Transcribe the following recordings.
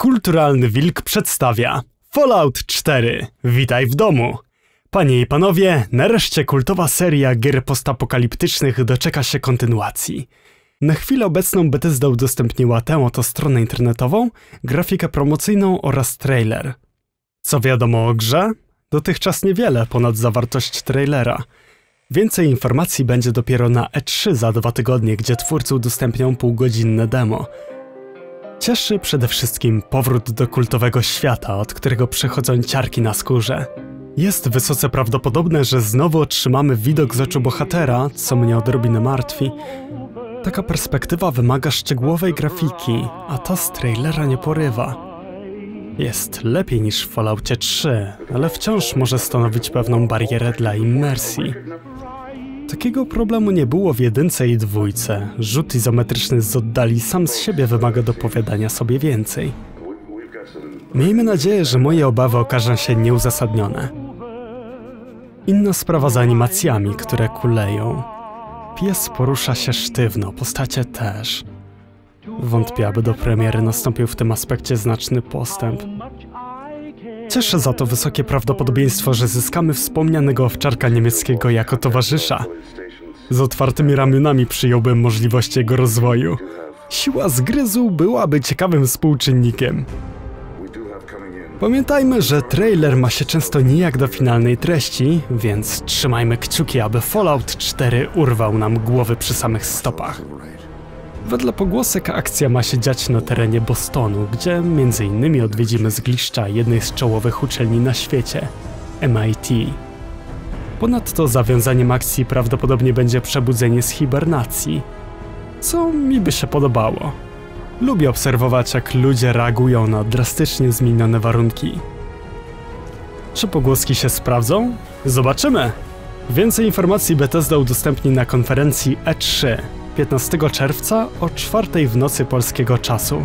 Kulturalny Wilk przedstawia Fallout 4. Witaj w domu! Panie i panowie, nareszcie kultowa seria gier postapokaliptycznych doczeka się kontynuacji. Na chwilę obecną Bethesda udostępniła tę oto stronę internetową, grafikę promocyjną oraz trailer. Co wiadomo o grze? Dotychczas niewiele ponad zawartość trailera. Więcej informacji będzie dopiero na E3 za 2 tygodnie, gdzie twórcy udostępnią półgodzinne demo. Cieszy przede wszystkim powrót do kultowego świata, od którego przechodzą ciarki na skórze. Jest wysoce prawdopodobne, że znowu otrzymamy widok z oczu bohatera, co mnie odrobinę martwi. Taka perspektywa wymaga szczegółowej grafiki, a ta z trailera nie porywa. Jest lepiej niż w Falloutie 3, ale wciąż może stanowić pewną barierę dla immersji. Takiego problemu nie było w 1 i 2. Rzut izometryczny z oddali sam z siebie wymaga dopowiadania sobie więcej. Miejmy nadzieję, że moje obawy okażą się nieuzasadnione. Inna sprawa z animacjami, które kuleją. Pies porusza się sztywno, postacie też. Wątpię, aby do premiery nastąpił w tym aspekcie znaczny postęp. Cieszę za to wysokie prawdopodobieństwo, że zyskamy wspomnianego owczarka niemieckiego jako towarzysza. Z otwartymi ramionami przyjąłbym możliwość jego rozwoju. Siła zgryzu byłaby ciekawym współczynnikiem. Pamiętajmy, że trailer ma się często nijak do finalnej treści, więc trzymajmy kciuki, aby Fallout 4 urwał nam głowy przy samych stopach. Wedle pogłosek akcja ma się dziać na terenie Bostonu, gdzie m.in. odwiedzimy zgliszcza jednej z czołowych uczelni na świecie – MIT. Ponadto zawiązaniem akcji prawdopodobnie będzie przebudzenie z hibernacji, co mi by się podobało. Lubię obserwować, jak ludzie reagują na drastycznie zmienione warunki. Czy pogłoski się sprawdzą? Zobaczymy! Więcej informacji Bethesda udostępni na konferencji E3. 15 czerwca o 4 w nocy polskiego czasu.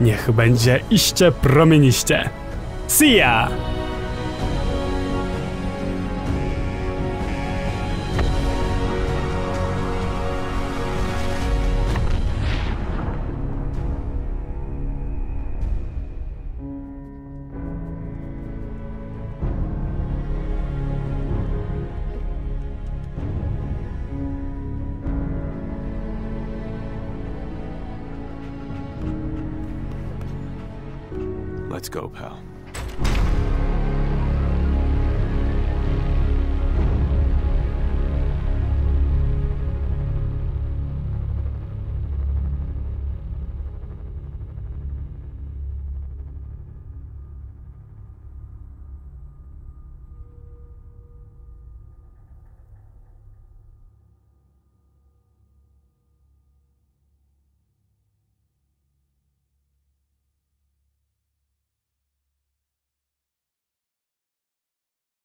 Niech będzie iście promieniście. See ya! Let's go, pal.